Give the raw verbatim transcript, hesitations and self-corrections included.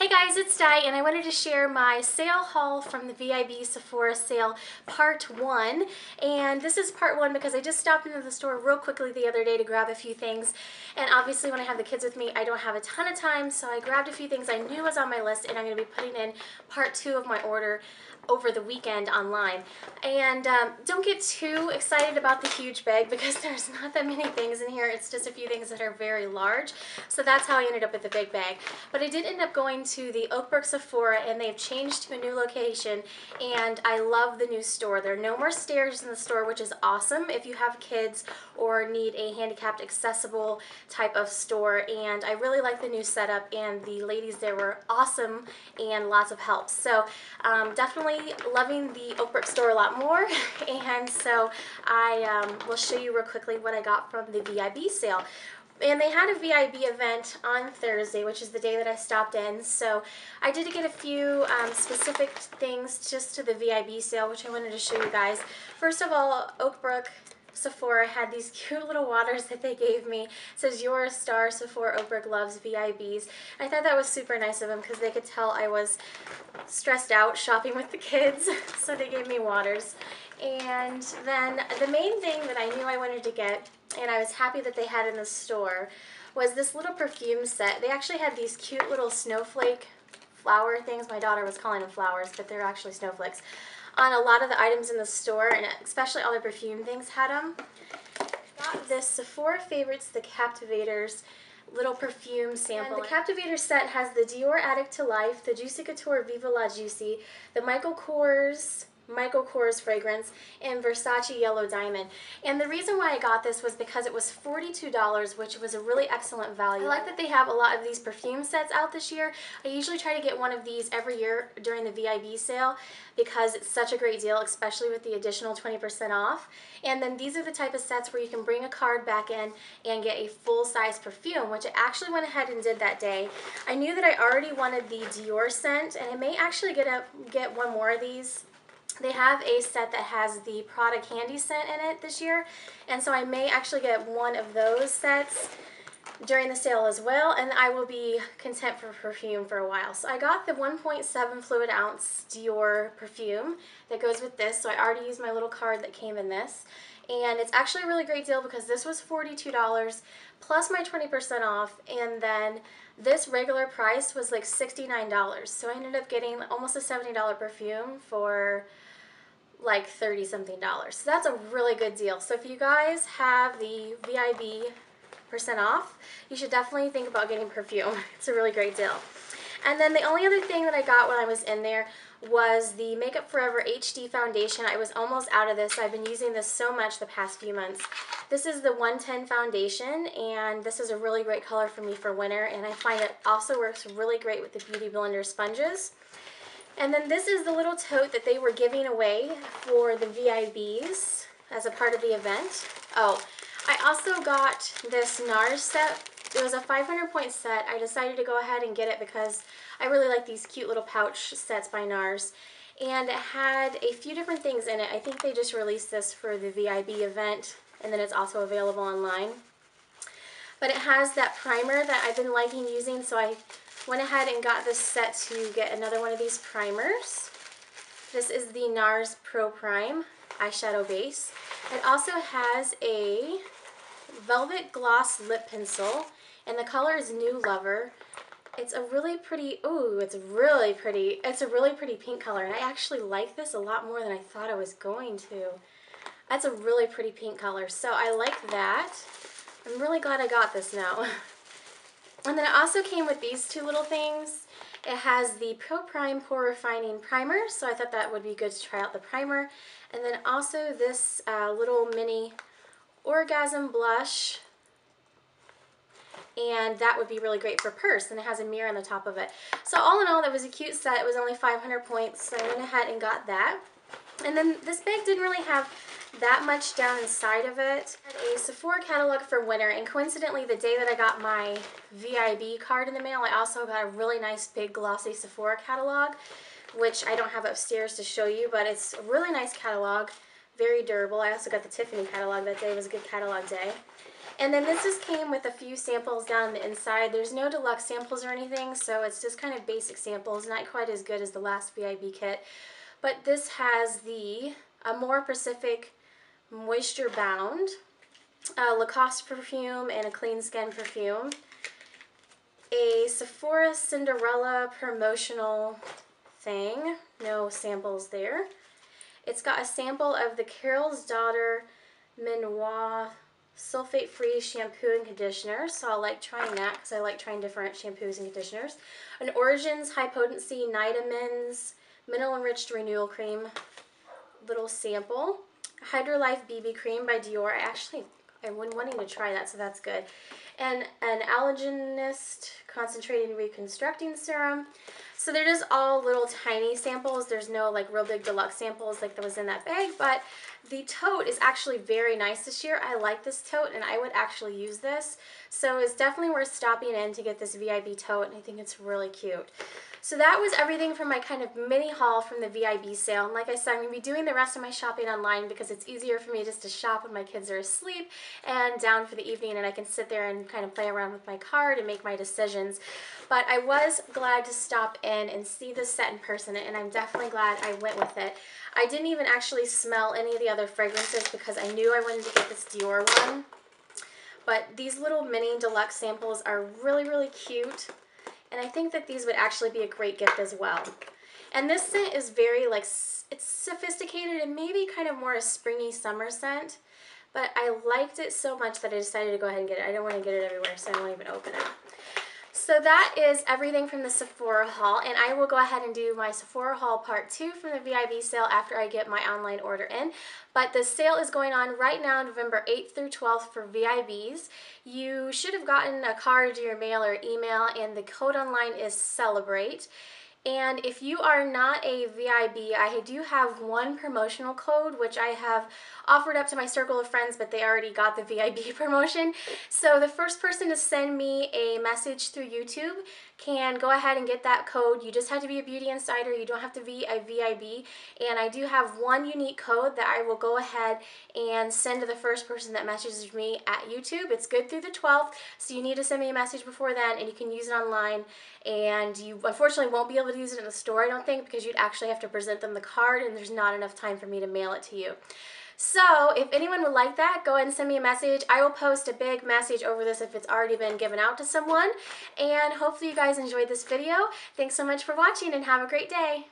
Hey guys, it's Di, and I wanted to share my sale haul from the V I B Sephora sale part one. And this is part one because I just stopped into the store real quickly the other day to grab a few things. And obviously when I have the kids with me, I don't have a ton of time, so I grabbed a few things I knew was on my list, and I'm going to be putting in part two of my order over the weekend online. And um, don't get too excited about the huge bag because there's not that many things in here. It's just a few things that are very large. So that's how I ended up with the big bag. But I did end up going to the Oakbrook Sephora, and they've changed to a new location, and I love the new store. There are no more stairs in the store, which is awesome if you have kids or need a handicapped accessible type of store. And I really like the new setup, and the ladies there were awesome and lots of help. So um, definitely loving the Oakbrook store a lot more. And so I um, will show you real quickly what I got from the V I B sale. And they had a V I B event on Thursday, which is the day that I stopped in, so I did get a few um, specific things just to the V I B sale, which I wanted to show you guys. First of all, Oakbrook Sephora had these cute little waters that they gave me. It says, "You're a star, Sephora Oakbrook loves V I Bs." I thought that was super nice of them because they could tell I was stressed out shopping with the kids, so they gave me waters. And then the main thing that I knew I wanted to get, and I was happy that they had in the store, was this little perfume set. They actually had these cute little snowflake flower things. My daughter was calling them flowers, but they're actually snowflakes. On a lot of the items in the store, and especially all the perfume things had them. Got this Sephora Favorites, the Captivators little perfume sample. And the Captivator set has the Dior Addict to Life, the Juicy Couture Viva La Juicy, the Michael Kors... Michael Kors fragrance, and Versace Yellow Diamond. And the reason why I got this was because it was forty-two dollars, which was a really excellent value. I like that they have a lot of these perfume sets out this year. I usually try to get one of these every year during the V I B sale because it's such a great deal, especially with the additional twenty percent off. And then these are the type of sets where you can bring a card back in and get a full-size perfume, which I actually went ahead and did that day. I knew that I already wanted the Dior scent, and I may actually get, a, get one more of these. They have a set that has the Prada Candy scent in it this year, and so I may actually get one of those sets during the sale as well, and I will be content for perfume for a while. So I got the one point seven fluid ounce Dior perfume that goes with this, so I already used my little card that came in this. And it's actually a really great deal because this was forty-two dollars plus my twenty percent off, and then this regular price was like sixty-nine dollars. So I ended up getting almost a seventy dollar perfume for like thirty something dollars. So that's a really good deal. So if you guys have the V I B percent off, you should definitely think about getting perfume. It's a really great deal. And then the only other thing that I got when I was in there was the Makeup Forever H D Foundation. I was almost out of this. I've been using this so much the past few months. This is the one ten foundation, and this is a really great color for me for winter, and I find it also works really great with the Beauty Blender sponges. And then this is the little tote that they were giving away for the V I Bs as a part of the event. Oh, I also got this NARS set. It was a five hundred point set. I decided to go ahead and get it because I really like these cute little pouch sets by NARS. And it had a few different things in it. I think they just released this for the V I B event, and then it's also available online. But it has that primer that I've been liking using, so I went ahead and got this set to get another one of these primers. This is the NARS Pro Prime eyeshadow base. It also has a Velvet Gloss Lip Pencil, and the color is New Lover. It's a really pretty, ooh, it's really pretty, it's a really pretty pink color, and I actually like this a lot more than I thought I was going to. That's a really pretty pink color, so I like that. I'm really glad I got this now. And then it also came with these two little things. It has the Pro Prime Pore Refining Primer, so I thought that would be good to try out the primer. And then also this uh, little mini Orgasm blush, and that would be really great for purse, and it has a mirror on the top of it. So all in all, that was a cute set. It was only five hundred points, so I went ahead and got that. And then this bag didn't really have that much down inside of it. I had a Sephora catalog for winter, and coincidentally the day that I got my V I B card in the mail, I also got a really nice big glossy Sephora catalog, which I don't have upstairs to show you, but it's a really nice catalog. Very durable. I also got the Tiffany catalog that day. It was a good catalog day. And then this just came with a few samples down the inside. There's no deluxe samples or anything, so it's just kind of basic samples, not quite as good as the last V I B kit. But this has the Amore Pacific Moisture Bound, a Lacoste perfume, and a Clean Skin perfume. A Sephora Cinderella promotional thing, no samples there. It's got a sample of the Carol's Daughter Minoir sulfate-free shampoo and conditioner, so I like trying that because I like trying different shampoos and conditioners. An Origins High Potency Nitamins Mineral Enriched Renewal Cream, little sample. Hydrolife B B Cream by Dior. I actually, I've been wanting to try that, so that's good. And an Allergenist Concentrated Reconstructing Serum. So they're just all little tiny samples. There's no like real big deluxe samples like that was in that bag, but the tote is actually very nice this year. I like this tote and I would actually use this. So it's definitely worth stopping in to get this V I B tote, and I think it's really cute. So that was everything from my kind of mini haul from the V I B sale. And like I said, I'm going to be doing the rest of my shopping online because it's easier for me just to shop when my kids are asleep and down for the evening, and I can sit there and kind of play around with my card and make my decisions. But I was glad to stop in and see this set in person, and I'm definitely glad I went with it. I didn't even actually smell any of the other fragrances because I knew I wanted to get this Dior one. But these little mini deluxe samples are really, really cute. And I think that these would actually be a great gift as well. And this scent is very, like, it's sophisticated and maybe kind of more a springy summer scent. But I liked it so much that I decided to go ahead and get it. I don't want to get it everywhere, so I won't even open it. So that is everything from the Sephora haul, and I will go ahead and do my Sephora haul part two from the V I B sale after I get my online order in. But the sale is going on right now, November eighth through twelfth for V I Bs. You should have gotten a card to your mail or email, and the code online is CELEBRATE. And if you are not a V I B, I do have one promotional code, which I have offered up to my circle of friends, but they already got the V I B promotion. So the first person to send me a message through YouTube can go ahead and get that code. You just have to be a Beauty Insider. You don't have to be a V I B. And I do have one unique code that I will go ahead and send to the first person that messages me at YouTube. It's good through the twelfth, so you need to send me a message before then, and you can use it online. And you unfortunately won't be able to use it in the store, I don't think, because you'd actually have to present them the card, and there's not enough time for me to mail it to you. So if anyone would like that, go ahead and send me a message. I will post a big message over this if it's already been given out to someone. And hopefully you guys enjoyed this video. Thanks so much for watching, and have a great day.